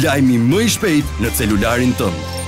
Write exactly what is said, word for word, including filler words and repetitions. Lajmi më i shpejt në celularin tënd.